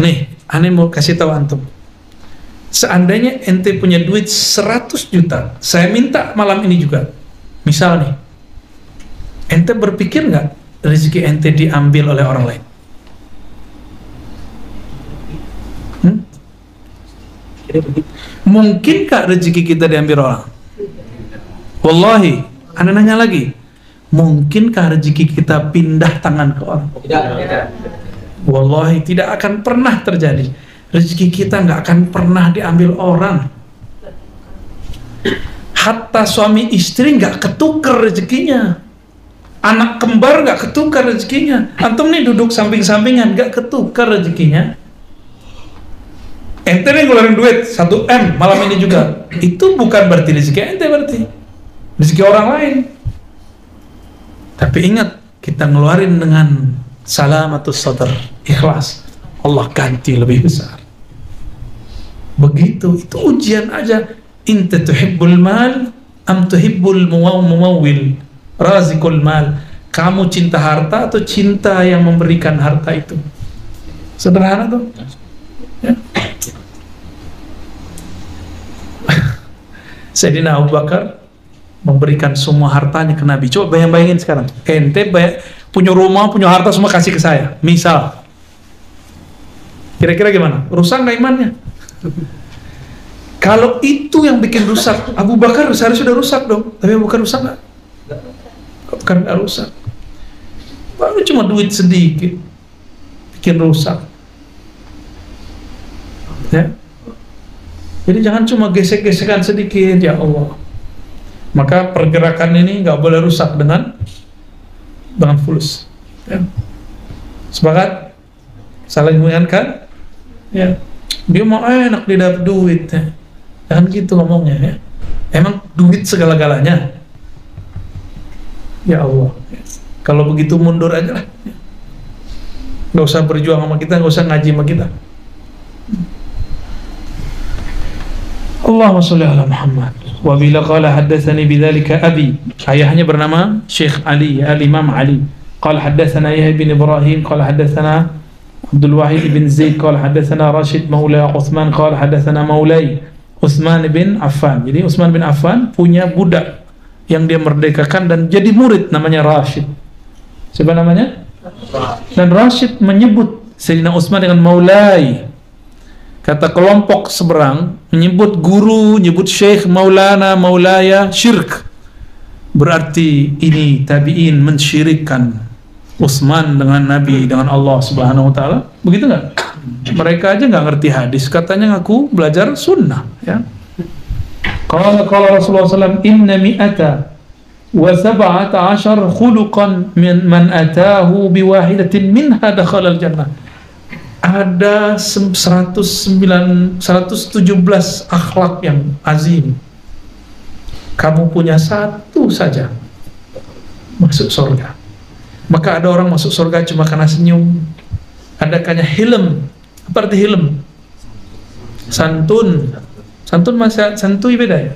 Nih, ane mau kasih tahu antum, seandainya ente punya duit 100 juta, saya minta malam ini juga, misal nih, ente berpikir nggak rezeki ente diambil oleh orang lain? Mungkinkah rezeki kita diambil orang? Wallahi, anda nanya lagi, mungkinkah rezeki kita pindah tangan ke orang? Tidak. Wallahi tidak akan pernah terjadi. Rezeki kita nggak akan pernah diambil orang. Hatta suami istri nggak ketukar rezekinya, anak kembar nggak ketukar rezekinya. Antum nih duduk samping-sampingan nggak ketukar rezekinya. Ente nih ngeluarin duit 1M malam ini juga, itu bukan berarti rezeki ente, berarti rezeki orang lain. Tapi ingat, kita ngeluarin dengan salamatus sadar, ikhlas, Allah ganti lebih besar. Begitu, itu ujian aja. Inta tuhibbul mal am tuhibbul muwawil razikul mal, kamu cinta harta atau cinta yang memberikan harta itu? Sederhana tuh ya. Sayyidina Abu Bakar memberikan semua hartanya ke Nabi. Coba bayangin sekarang, ente punya rumah, punya harta, semua kasih ke saya misal, kira-kira gimana? Rusak gak imannya? Kalau itu yang bikin rusak, Abu Bakar seharusnya sudah rusak dong. Tapi Abu Bakar rusak gak? Bukan gak rusak, baru cuma duit sedikit bikin rusak ya. Jadi jangan cuma gesek-gesekan sedikit, ya Allah. Maka pergerakan ini nggak boleh rusak dengan fulus. Ya. Sepakat? Saling mengingatkan? Ya. Dia mau enak didapat duit. Ya. Jangan gitu ngomongnya. Ya. Emang duit segala-galanya? Ya Allah. Ya. Kalau begitu mundur aja lah. Ya. Nggak usah berjuang sama kita, nggak usah ngaji sama kita. Allahumma sholli ala Muhammad. Wa bila qala haddatsani bidzalika abi. Ayahnya bernama Syekh Ali, Al-Imam Ali. Qala haddatsana Yahya bin Ibrahim, qala haddatsana Abdul Wahid bin Zaid, qala haddatsana Rashid maula Utsman, qala haddatsana maulai Utsman bin Affan. Jadi Utsman bin Affan punya budak yang dia merdekakan dan jadi murid, namanya Rashid. Siapa namanya? Dan Rashid menyebut Sayyidina Utsman dengan maulai. Kata kelompok seberang menyebut guru, menyebut syekh, maulana, maulaya, syirk. Berarti ini tabi'in mensyirikkan Utsman dengan Nabi, dengan Allah Subhanahu wa taala. Begitu nggak? Mereka aja nggak ngerti hadis, katanya ngaku belajar sunnah ya. Qala Rasulullah sallallahu alaihi wasallam, inna mi'ata wa sab'ata ashar khuluqan man atahu biwahidatin minha dakhala al-jannah. Ada 117 akhlak yang azim. Kamu punya satu saja, masuk surga. Maka ada orang masuk surga cuma karena senyum. Ada kayaknya hilm. Apa arti hilm? Santun. Santun masih santuy beda ya?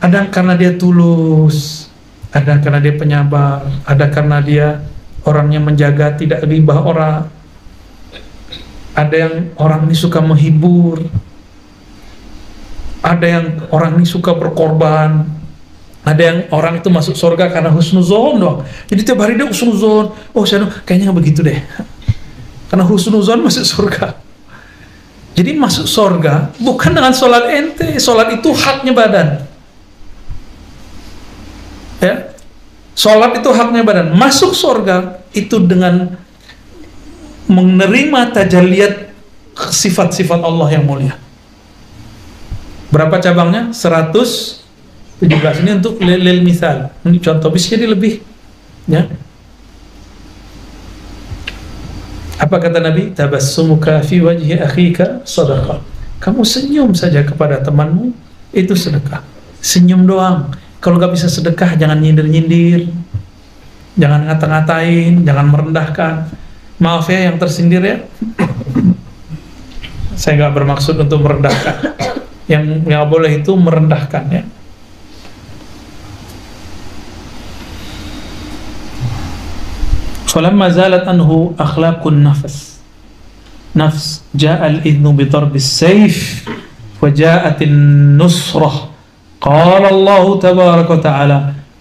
Ada karena dia tulus. Ada karena dia penyabar. Ada karena dia orangnya menjaga, tidak ribah orang. Ada yang orang ini suka menghibur, ada yang orang ini suka berkorban, ada yang orang itu masuk surga karena husnuzon doang. Jadi tiap hari dia husnuzon, oh saya kayaknya nggak begitu deh, karena husnuzon masuk surga. Jadi masuk surga bukan dengan sholat ente, sholat itu haknya badan ya, sholat itu haknya badan. Masuk surga itu dengan menerima tajalliyat sifat-sifat Allah yang mulia. Berapa cabangnya? 117. Ini untuk lil misal, ini contoh, bisa jadi lebih ya. Apa kata Nabi? Tabassumuka fi wajhi akhika sadaqah. Kamu senyum saja kepada temanmu, itu sedekah. Senyum doang. Kalau nggak bisa sedekah, jangan nyindir-nyindir, jangan ngata-ngatain, jangan merendahkan. Maaf ya yang tersindir ya. Saya nggak bermaksud untuk merendahkan. Yang nggak boleh itu merendahkan, ya. Falamma zalat anhu akhlaqun nafs ja'al idnu bi darbis sayf wa ja'atin nusrah qala Allah tabaraka wa ta'ala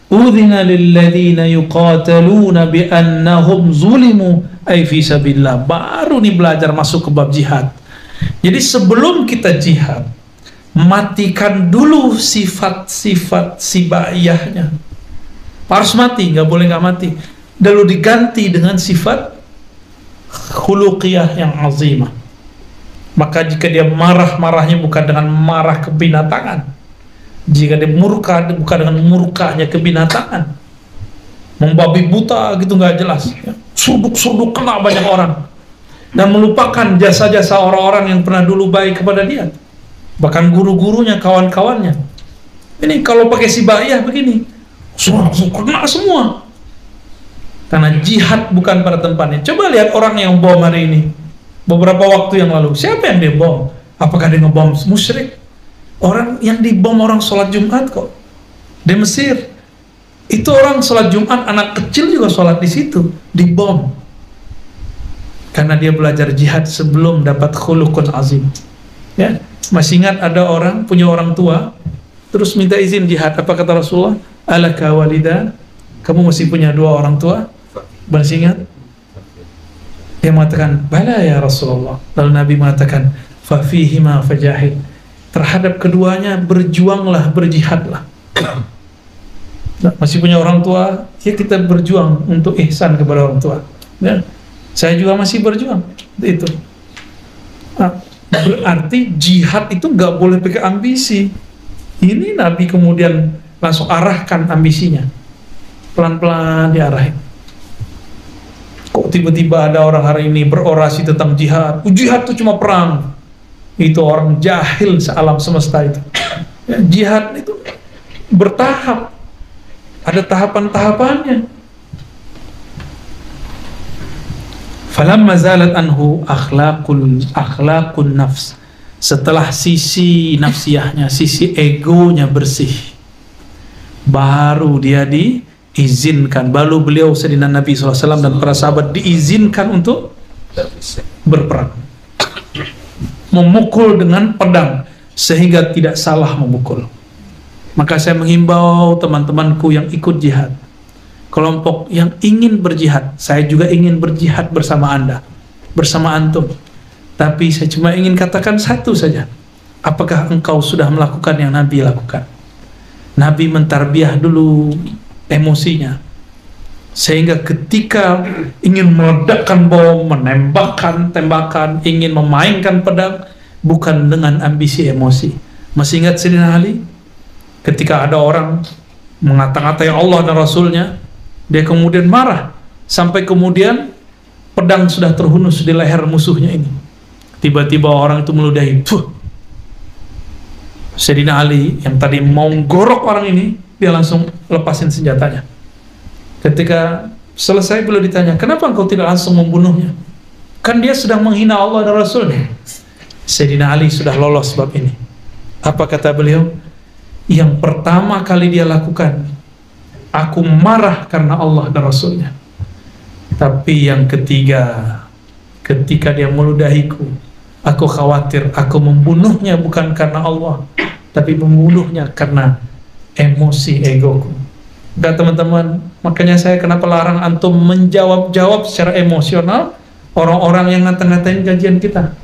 udhina lil ladina yuqataluna bi annahum zulimu ay fi sabilillah. Baru nih belajar masuk ke bab jihad. Jadi sebelum kita jihad, matikan dulu sifat-sifat sibayahnya. Harus mati, nggak boleh nggak mati. Lalu diganti dengan sifat khuluqiyah yang azimah. Maka jika dia marah, marahnya bukan dengan marah kebinatangan. Jika dia murka, bukan dengan murkanya kebinatangan. Membabi buta gitu nggak jelas, ya. Surduk-surduk kena banyak orang, dan melupakan jasa-jasa orang-orang yang pernah dulu baik kepada dia, bahkan guru-gurunya, kawan-kawannya. Ini kalau pakai sibayah begini, kena semua. Karena jihad bukan pada tempatnya. Coba lihat orang yang bom hari ini, beberapa waktu yang lalu, siapa yang dia bom? Apakah dia ngebom musyrik? Orang yang dibom orang sholat Jumat kok, di Mesir. Itu orang sholat Jumat, anak kecil juga sholat di situ, dibom. Karena dia belajar jihad sebelum dapat khuluqun azim. Ya, masih ingat ada orang punya orang tua, terus minta izin jihad. Apa kata Rasulullah? Alaka walida, kamu masih punya dua orang tua? Masih ingat? Dia mengatakan, bala ya Rasulullah. Lalu Nabi mengatakan, fafihima fajahid, terhadap keduanya berjuanglah, berjihadlah. Nah, masih punya orang tua, ya kita berjuang untuk ihsan kepada orang tua. Ya. Saya juga masih berjuang. Itu. Nah, berarti jihad itu nggak boleh pakai ambisi. Ini Nabi kemudian langsung arahkan ambisinya. Pelan-pelan diarahin. Kok tiba-tiba ada orang hari ini berorasi tentang jihad? Jihad itu cuma perang. Itu orang jahil sealam semesta itu. Ya, jihad itu bertahap, ada tahapan-tahapannya. Falamma zalat anhu akhlaqun nafs, setelah sisi nafsiyahnya, sisi egonya bersih, baru dia diizinkan, baru beliau Sayyidina Nabi SAW dan para sahabat diizinkan untuk berperang, memukul dengan pedang sehingga tidak salah memukul. Maka saya menghimbau teman-temanku yang ikut jihad, kelompok yang ingin berjihad, saya juga ingin berjihad bersama Anda, bersama antum. Tapi saya cuma ingin katakan satu saja, apakah engkau sudah melakukan yang Nabi lakukan? Nabi mentarbiah dulu emosinya, sehingga ketika ingin meledakkan bom, menembakkan tembakan, ingin memainkan pedang, bukan dengan ambisi emosi. Masih ingat Sayyidina Ali? Ketika ada orang mengata-ngatai Allah dan Rasulnya, dia kemudian marah, sampai kemudian pedang sudah terhunus di leher musuhnya ini. Tiba-tiba orang itu meludahi. Sayyidina Ali yang tadi mau gorok orang ini, dia langsung lepasin senjatanya. Ketika selesai beliau ditanya, kenapa engkau tidak langsung membunuhnya? Kan dia sedang menghina Allah dan Rasulnya. Sayyidina Ali sudah lolos bab ini. Apa kata beliau? Yang pertama kali dia lakukan, aku marah karena Allah dan Rasulnya. Tapi yang ketiga, ketika dia meludahiku, aku khawatir aku membunuhnya bukan karena Allah, tapi membunuhnya karena emosi egoku. Enggak teman-teman, makanya saya kenapa larang antum menjawab-jawab secara emosional orang-orang yang ngata-ngatain kajian kita.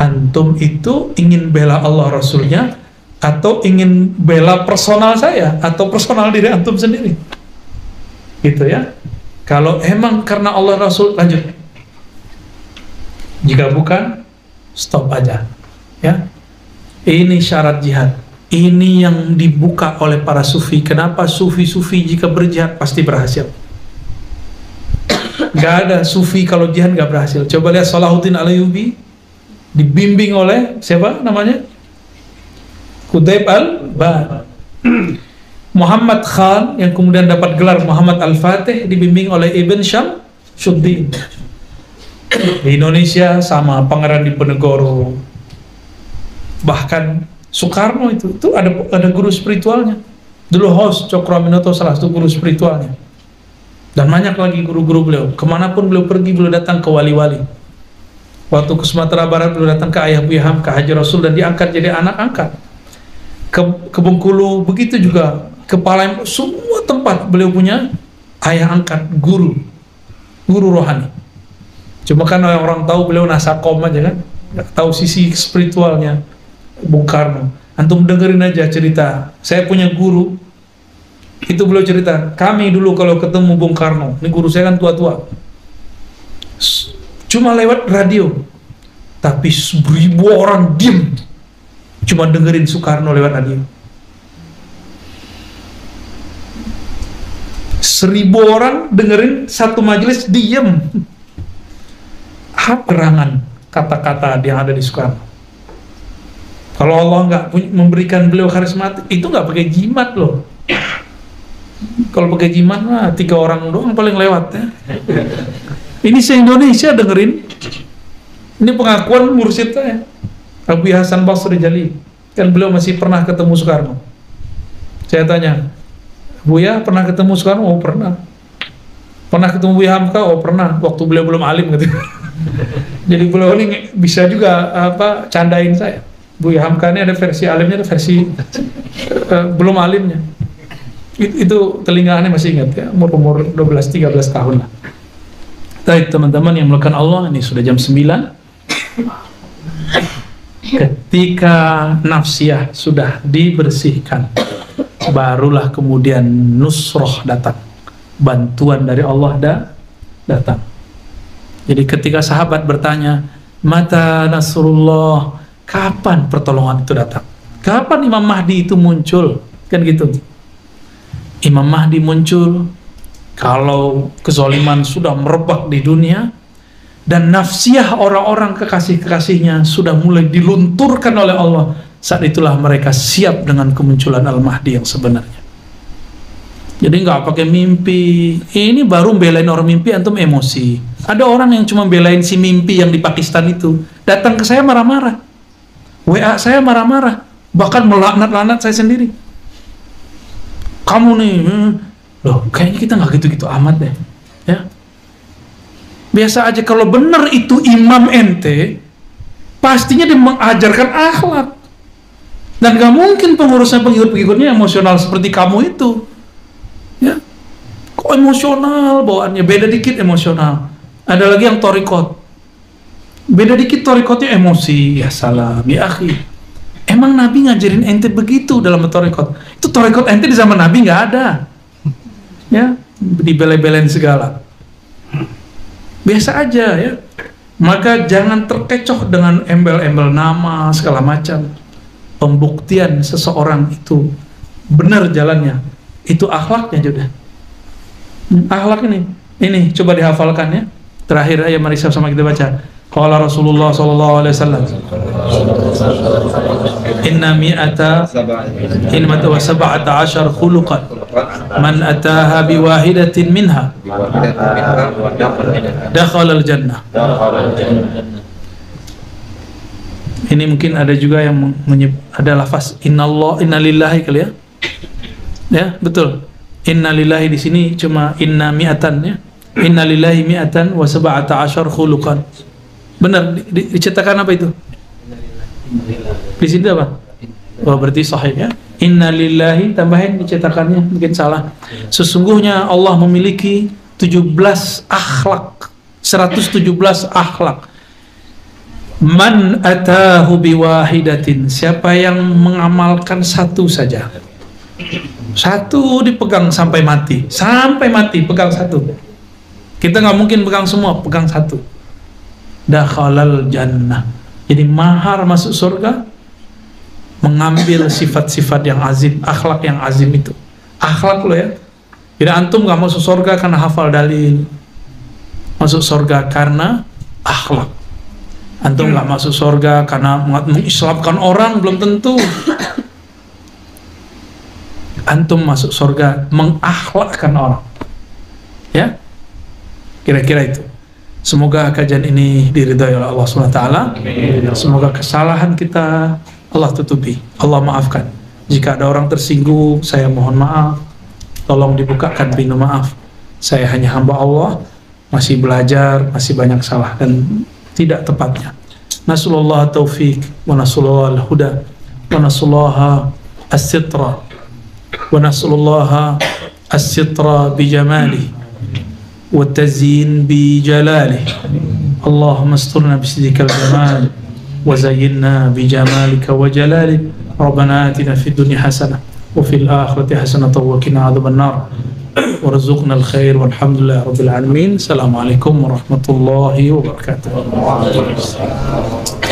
Antum itu ingin bela Allah Rasulnya, atau ingin bela personal saya, atau personal diri antum sendiri, gitu ya. Kalau emang karena Allah Rasul, lanjut. Jika bukan, stop aja, ya. Ini syarat jihad. Ini yang dibuka oleh para sufi. Kenapa sufi-sufi jika berjihad pasti berhasil? Gak ada sufi kalau jihad gak berhasil. Coba lihat Salahuddin Al-Ayyubi, dibimbing oleh siapa namanya? Qudayb Al-Badr. Muhammad Khan yang kemudian dapat gelar Muhammad Al-Fatih dibimbing oleh Ibn Syamsuddin. Di Indonesia sama Pangeran Diponegoro, bahkan Soekarno itu ada guru spiritualnya. Dulu host Cokroaminoto salah satu guru spiritualnya. Dan banyak lagi guru-guru beliau. Kemanapun beliau pergi, beliau datang ke wali-wali. Waktu ke Sumatera Barat, beliau datang ke Ayah Buya Hamka, Haji Rasul, dan diangkat jadi anak angkat. Ke Bengkulu, begitu juga. Ke Palembang, semua tempat beliau punya ayah angkat, guru. Guru rohani. Cuma kan orang tahu beliau nasakom aja kan. Nggak tahu sisi spiritualnya Bung Karno. Antum dengerin aja cerita. Saya punya guru, itu beliau cerita, kami dulu kalau ketemu Bung Karno, ini guru saya kan tua-tua, cuma lewat radio, tapi 1000 orang diem, cuma dengerin Soekarno lewat radio. 1000 orang dengerin satu majelis diem. Haperangan kata-kata yang ada di Soekarno. Kalau Allah nggak memberikan beliau karismatik, itu nggak pakai jimat loh. Kalau pakai jimat mah 3 orang doang paling lewat ya. Ini se-Indonesia dengerin. Ini pengakuan mursyid saya, Abu Hasan Basri Jali. Kan beliau masih pernah ketemu Soekarno. Saya tanya, Buya pernah ketemu Soekarno? Oh pernah. Pernah ketemu Buya Hamka? Oh pernah. Waktu beliau belum alim gitu. Jadi beliau ini bisa juga apa candain saya. Buya Hamka ini ada versi alimnya, ada versi belum alimnya. Itu telinga aneh masih ingat ya, umur 12-13 tahun lah. Baik teman-teman yang melakukan Allah, ini sudah jam 9. Ketika nafsiyah sudah dibersihkan, barulah kemudian nusroh datang, bantuan dari Allah datang. Jadi ketika sahabat bertanya, mata nasrullah, kapan pertolongan itu datang? Kapan Imam Mahdi itu muncul? Kan gitu. Imam Mahdi muncul kalau kezaliman sudah merebak di dunia dan nafsiyah orang-orang kekasih-kekasihnya sudah mulai dilunturkan oleh Allah. Saat itulah mereka siap dengan kemunculan Al-Mahdi yang sebenarnya. Jadi nggak pakai mimpi. Ini baru belain orang mimpi, antum emosi. Ada orang yang cuma belain si mimpi yang di Pakistan itu, datang ke saya marah-marah, WA saya marah-marah, bahkan melaknat-laknat saya sendiri. Kamu nih, loh kayaknya kita nggak gitu-gitu amat deh, ya. Biasa aja, kalau bener itu imam ente, pastinya dia mengajarkan akhlak. Dan nggak mungkin pengurusnya, pengikut-pengikutnya emosional seperti kamu itu, ya. Kok emosional bawaannya, beda dikit emosional. Ada lagi yang torikot, beda dikit torikotnya emosi, ya salam, ya akhi. Emang Nabi ngajarin ente begitu dalam torikot? Itu torikot ente di zaman Nabi nggak ada, ya, dibele-belen segala. Biasa aja ya. Maka jangan terkecoh dengan embel-embel nama segala macam. Pembuktian seseorang itu benar jalannya, itu akhlaknya juga. Akhlak ini coba dihafalkan ya. Terakhir ayat Marisab sama kita baca. Qala Rasulullah sallallahu alaihi wasallam, inna mi'ata inmata wa sab'ata ashar khuluqan man ataha biwahidatin minha dakhala al-jannah. Ini mungkin ada juga yang ada lafaz innalillahi kali ya. Ya, betul. Innalillahi di sini cuma inna mi'atan ya. Innalillahi mi'atan wa sab'ata ashar khuluqan. Benar, dicetakan apa itu? Di sini apa? Oh, berarti sahih ya. Innalillahi tambahin dicetakannya, mungkin salah. Sesungguhnya Allah memiliki 17 akhlak, 117 akhlak. Man atahu biwahidatin, siapa yang mengamalkan satu saja. Satu dipegang sampai mati pegang satu. Kita nggak mungkin pegang semua, pegang satu. Dakhalal jannah, jadi mahar masuk surga, mengambil sifat-sifat yang azim, akhlak yang azim itu. Akhlak lo ya, jadi antum gak masuk surga karena hafal dalil, masuk surga karena akhlak. Antum gak masuk surga karena mengislamkan orang, belum tentu. Antum masuk surga mengakhlakkan orang, ya, kira-kira itu. Semoga kajian ini diridhai oleh Allah SWT. Semoga kesalahan kita Allah tutupi, Allah maafkan. Jika ada orang tersinggung, saya mohon maaf. Tolong dibukakan pintu maaf. Saya hanya hamba Allah, masih belajar, masih banyak salah dan tidak tepatnya. Nasulullah taufiq, wa nasulullah al-huda, wa nasulullah as-sitra, wa nasulullah as-sitra bijamalih والتزيين بجلاله اللهم استرنا بسدك الجمال وزينا بجمالك وجلالك ربنا آتنا في الدنيا حسنة وفي الآخرة حسنة وقنا عذاب النار ورزقنا الخير والحمد لله رب العالمين. السلام عليكم ورحمة الله وبركاته.